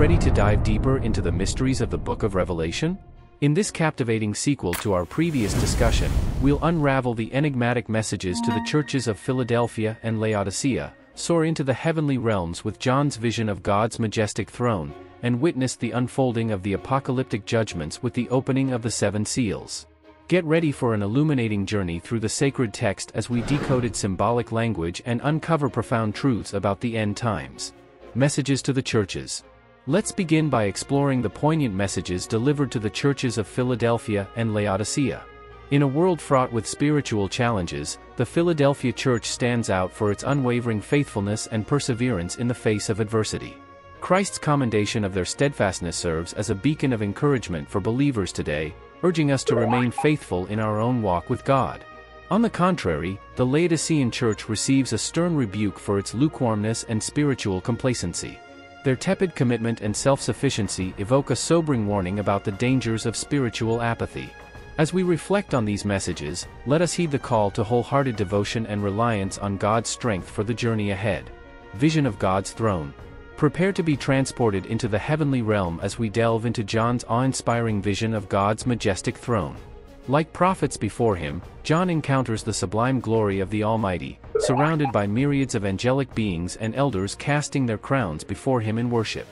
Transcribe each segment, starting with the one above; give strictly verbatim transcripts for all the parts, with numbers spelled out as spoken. ready to dive deeper into the mysteries of the Book of Revelation? In this captivating sequel to our previous discussion, we'll unravel the enigmatic messages to the churches of Philadelphia and Laodicea, soar into the heavenly realms with John's vision of God's majestic throne, and witness the unfolding of the apocalyptic judgments with the opening of the seven seals. Get ready for an illuminating journey through the sacred text as we decode its symbolic language and uncover profound truths about the end times. Messages to the churches. Let's begin by exploring the poignant messages delivered to the churches of Philadelphia and Laodicea. In a world fraught with spiritual challenges, the Philadelphia church stands out for its unwavering faithfulness and perseverance in the face of adversity. Christ's commendation of their steadfastness serves as a beacon of encouragement for believers today, urging us to remain faithful in our own walk with God. On the contrary, the Laodicean church receives a stern rebuke for its lukewarmness and spiritual complacency. Their tepid commitment and self-sufficiency evoke a sobering warning about the dangers of spiritual apathy. As we reflect on these messages, let us heed the call to wholehearted devotion and reliance on God's strength for the journey ahead. Vision of God's throne. Prepare to be transported into the heavenly realm as we delve into John's awe-inspiring vision of God's majestic throne. Like prophets before him, John encounters the sublime glory of the Almighty, surrounded by myriads of angelic beings and elders casting their crowns before him in worship.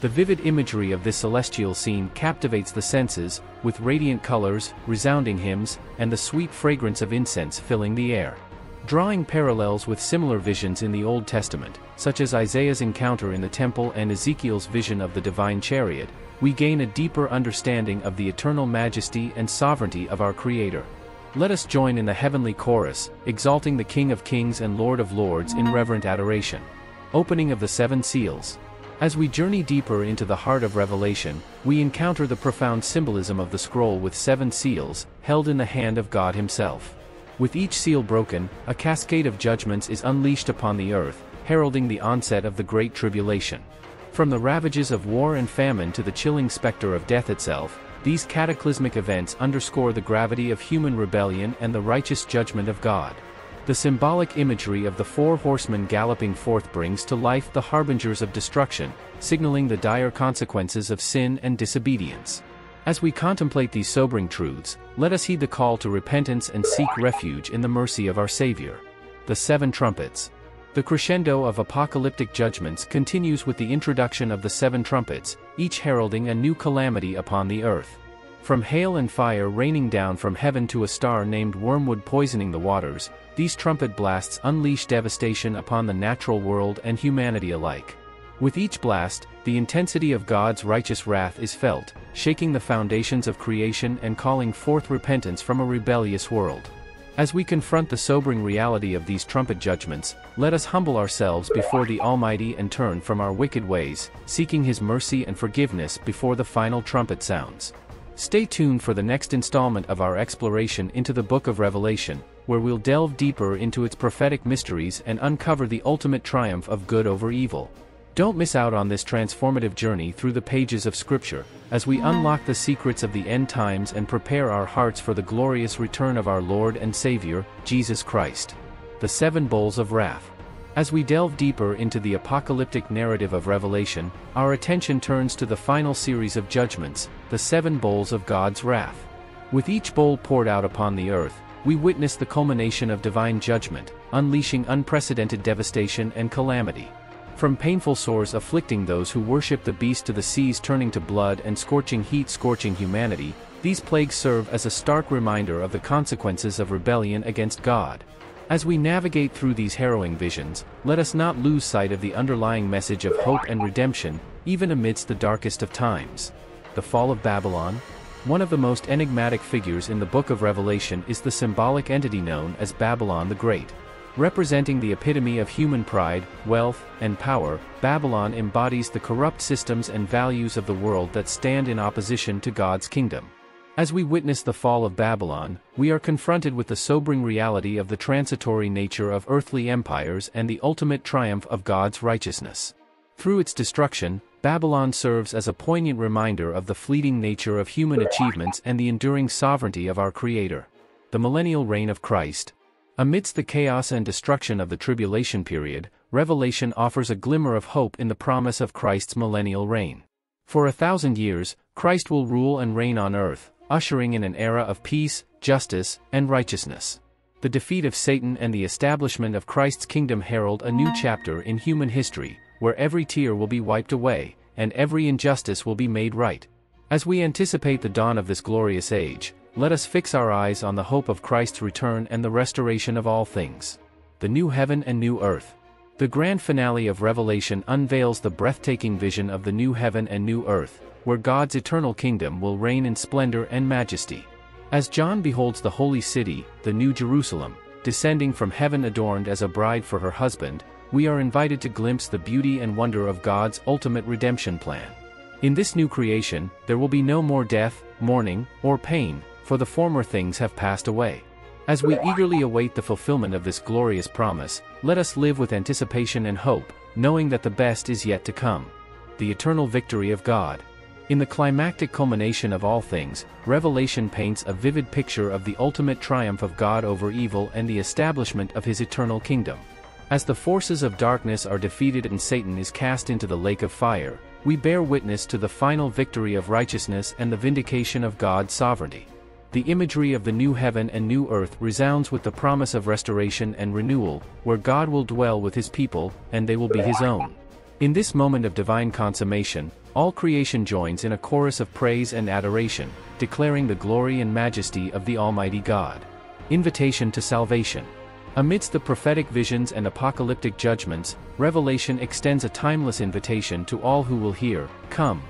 The vivid imagery of this celestial scene captivates the senses, with radiant colors, resounding hymns, and the sweet fragrance of incense filling the air. Drawing parallels with similar visions in the Old Testament, such as Isaiah's encounter in the temple and Ezekiel's vision of the divine chariot, we gain a deeper understanding of the eternal majesty and sovereignty of our Creator. Let us join in the heavenly chorus, exalting the King of Kings and Lord of Lords in reverent adoration. Opening of the seven seals. As we journey deeper into the heart of Revelation, we encounter the profound symbolism of the scroll with seven seals, held in the hand of God Himself. With each seal broken, a cascade of judgments is unleashed upon the earth, heralding the onset of the Great Tribulation. From the ravages of war and famine to the chilling specter of death itself, these cataclysmic events underscore the gravity of human rebellion and the righteous judgment of God. The symbolic imagery of the four horsemen galloping forth brings to life the harbingers of destruction, signaling the dire consequences of sin and disobedience. As we contemplate these sobering truths, let us heed the call to repentance and seek refuge in the mercy of our Savior. The seven trumpets. The crescendo of apocalyptic judgments continues with the introduction of the seven trumpets, each heralding a new calamity upon the earth. From hail and fire raining down from heaven to a star named wormwood poisoning the waters, these trumpet blasts unleash devastation upon the natural world and humanity alike. With each blast, the intensity of God's righteous wrath is felt, shaking the foundations of creation and calling forth repentance from a rebellious world. As we confront the sobering reality of these trumpet judgments, let us humble ourselves before the Almighty and turn from our wicked ways, seeking His mercy and forgiveness before the final trumpet sounds. Stay tuned for the next installment of our exploration into the Book of Revelation, where we'll delve deeper into its prophetic mysteries and uncover the ultimate triumph of good over evil. Don't miss out on this transformative journey through the pages of Scripture, as we unlock the secrets of the end times and prepare our hearts for the glorious return of our Lord and Savior, Jesus Christ. The Seven Bowls of Wrath. As we delve deeper into the apocalyptic narrative of Revelation, our attention turns to the final series of judgments, the seven bowls of God's wrath. With each bowl poured out upon the earth, we witness the culmination of divine judgment, unleashing unprecedented devastation and calamity. From painful sores afflicting those who worship the beast to the seas turning to blood and scorching heat scorching humanity, these plagues serve as a stark reminder of the consequences of rebellion against God. As we navigate through these harrowing visions, let us not lose sight of the underlying message of hope and redemption, even amidst the darkest of times. The Fall of Babylon. One of the most enigmatic figures in the Book of Revelation is the symbolic entity known as Babylon the Great. Representing the epitome of human pride, wealth, and power, Babylon embodies the corrupt systems and values of the world that stand in opposition to God's kingdom. As we witness the fall of Babylon, we are confronted with the sobering reality of the transitory nature of earthly empires and the ultimate triumph of God's righteousness. Through its destruction, Babylon serves as a poignant reminder of the fleeting nature of human achievements and the enduring sovereignty of our Creator. The millennial reign of Christ. Amidst the chaos and destruction of the tribulation period, Revelation offers a glimmer of hope in the promise of Christ's millennial reign. For a thousand years, Christ will rule and reign on earth, ushering in an era of peace, justice, and righteousness. The defeat of Satan and the establishment of Christ's kingdom herald a new chapter in human history, where every tear will be wiped away, and every injustice will be made right. As we anticipate the dawn of this glorious age, let us fix our eyes on the hope of Christ's return and the restoration of all things. The new heaven and new earth. The grand finale of Revelation unveils the breathtaking vision of the new heaven and new earth, where God's eternal kingdom will reign in splendor and majesty. As John beholds the holy city, the New Jerusalem, descending from heaven adorned as a bride for her husband, we are invited to glimpse the beauty and wonder of God's ultimate redemption plan. In this new creation, there will be no more death, mourning, or pain, for the former things have passed away. As we eagerly await the fulfillment of this glorious promise, let us live with anticipation and hope, knowing that the best is yet to come. The eternal victory of God. In the climactic culmination of all things, Revelation paints a vivid picture of the ultimate triumph of God over evil and the establishment of his eternal kingdom. As the forces of darkness are defeated and Satan is cast into the lake of fire, we bear witness to the final victory of righteousness and the vindication of God's sovereignty. The imagery of the new heaven and new earth resounds with the promise of restoration and renewal, where God will dwell with his people, and they will be his own. In this moment of divine consummation, all creation joins in a chorus of praise and adoration, declaring the glory and majesty of the Almighty God. Invitation to salvation. Amidst the prophetic visions and apocalyptic judgments, Revelation extends a timeless invitation to all who will hear, "Come."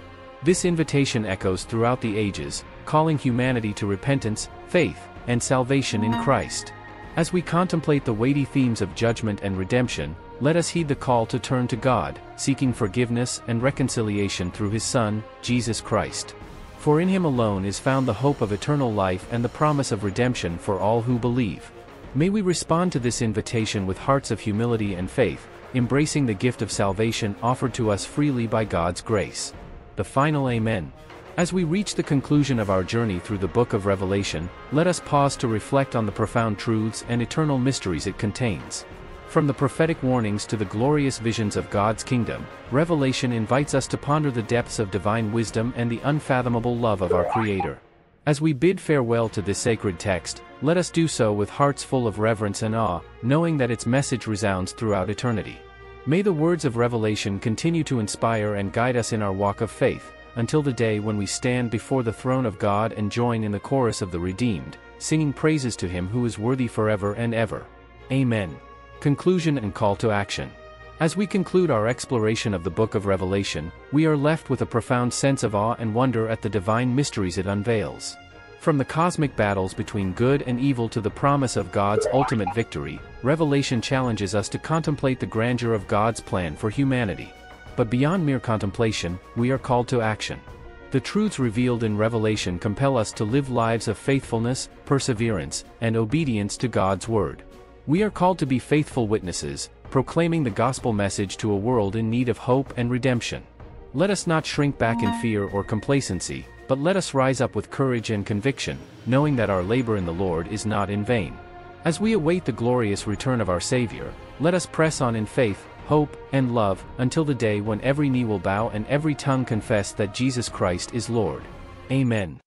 This invitation echoes throughout the ages, calling humanity to repentance, faith, and salvation in Christ. As we contemplate the weighty themes of judgment and redemption, let us heed the call to turn to God, seeking forgiveness and reconciliation through his Son, Jesus Christ. For in him alone is found the hope of eternal life and the promise of redemption for all who believe. May we respond to this invitation with hearts of humility and faith, embracing the gift of salvation offered to us freely by God's grace. The final Amen. As we reach the conclusion of our journey through the Book of Revelation, let us pause to reflect on the profound truths and eternal mysteries it contains. From the prophetic warnings to the glorious visions of God's kingdom, Revelation invites us to ponder the depths of divine wisdom and the unfathomable love of our Creator. As we bid farewell to this sacred text, let us do so with hearts full of reverence and awe, knowing that its message resounds throughout eternity. May the words of Revelation continue to inspire and guide us in our walk of faith, until the day when we stand before the throne of God and join in the chorus of the redeemed, singing praises to Him who is worthy forever and ever. Amen. Conclusion and call to action. As we conclude our exploration of the Book of Revelation, we are left with a profound sense of awe and wonder at the divine mysteries it unveils. From the cosmic battles between good and evil to the promise of God's ultimate victory, Revelation challenges us to contemplate the grandeur of God's plan for humanity. But beyond mere contemplation, we are called to action. The truths revealed in Revelation compel us to live lives of faithfulness, perseverance, and obedience to God's word. We are called to be faithful witnesses, proclaiming the gospel message to a world in need of hope and redemption. Let us not shrink back in fear or complacency, but let us rise up with courage and conviction, knowing that our labor in the Lord is not in vain. As we await the glorious return of our Savior, let us press on in faith, hope, and love, until the day when every knee will bow and every tongue confess that Jesus Christ is Lord. Amen.